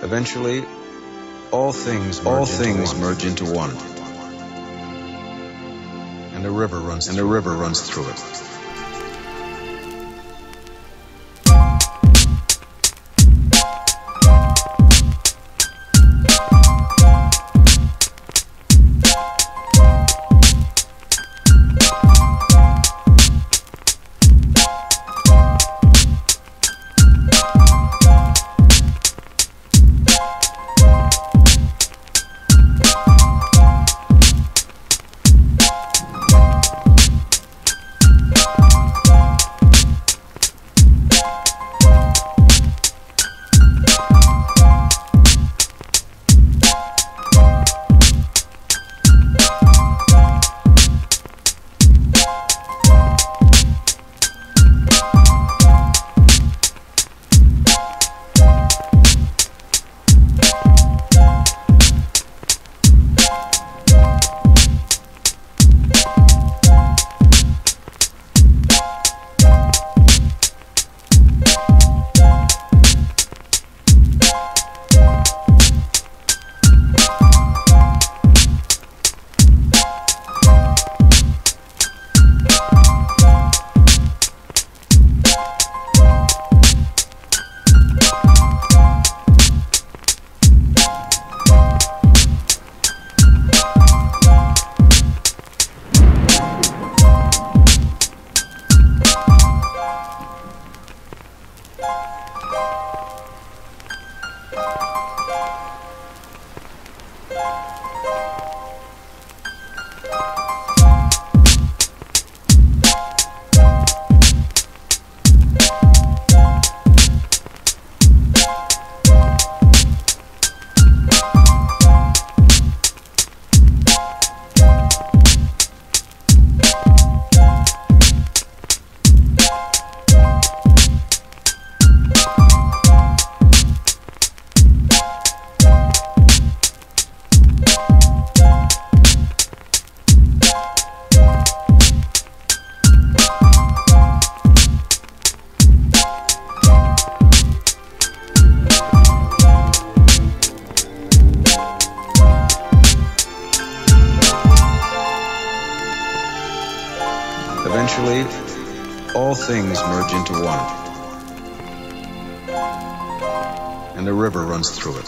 Eventually, all things merge into one. And a river runs through it. Eventually, all things merge into one, and a river runs through it.